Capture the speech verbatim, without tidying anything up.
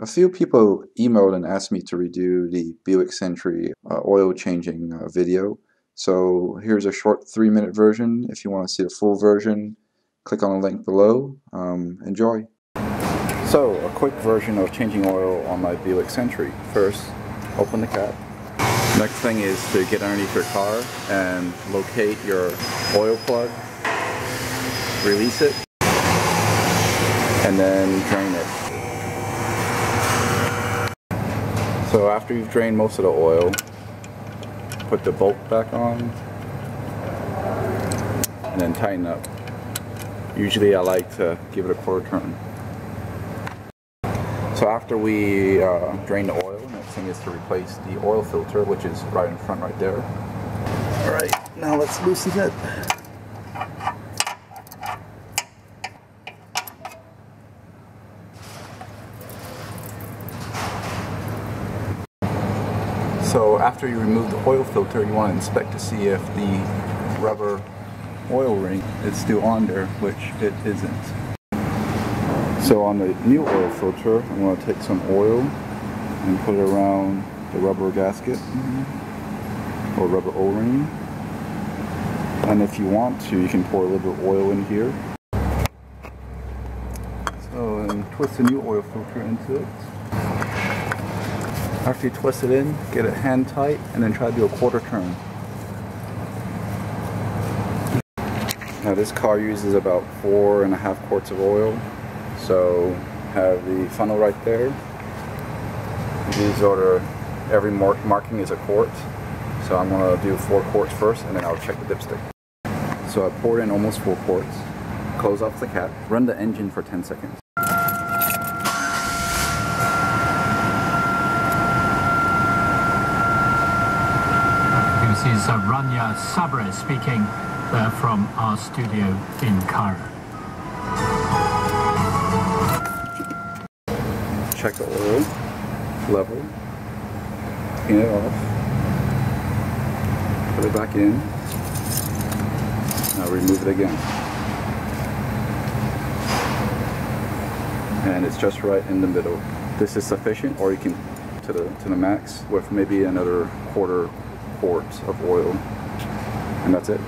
A few people emailed and asked me to redo the Buick Century uh, oil changing uh, video. So here's a short three minute version. If you want to see the full version, click on the link below. Um, enjoy. So a quick version of changing oil on my Buick Century. First, open the cap. Next thing is to get underneath your car and locate your oil plug, release it, and then drain it. So after you've drained most of the oil, put the bolt back on and then tighten up. Usually I like to give it a quarter turn. So after we uh, drain the oil, next thing is to replace the oil filter, which is right in front right there. Alright, now let's loosen it. So after you remove the oil filter, you want to inspect to see if the rubber oil ring is still on there, which it isn't. So on the new oil filter, I'm going to take some oil and put it around the rubber gasket or rubber O-ring. And if you want to, you can pour a little bit of oil in here. So and twist the new oil filter into it. After you twist it in, get it hand tight, and then try to do a quarter turn. Now this car uses about four and a half quarts of oil, so have the funnel right there. These order, every mark marking is a quart, so I'm going to do four quarts first, and then I'll check the dipstick. So I poured in almost four quarts, close off the cap, run the engine for ten seconds. This is Ranya Sabre speaking there from our studio in Cairo. Check the oil level, clean it off, put it back in, now remove it again. And it's just right in the middle. This is sufficient, or you can to the, to the max with maybe another quarter quart of oil, and that's it.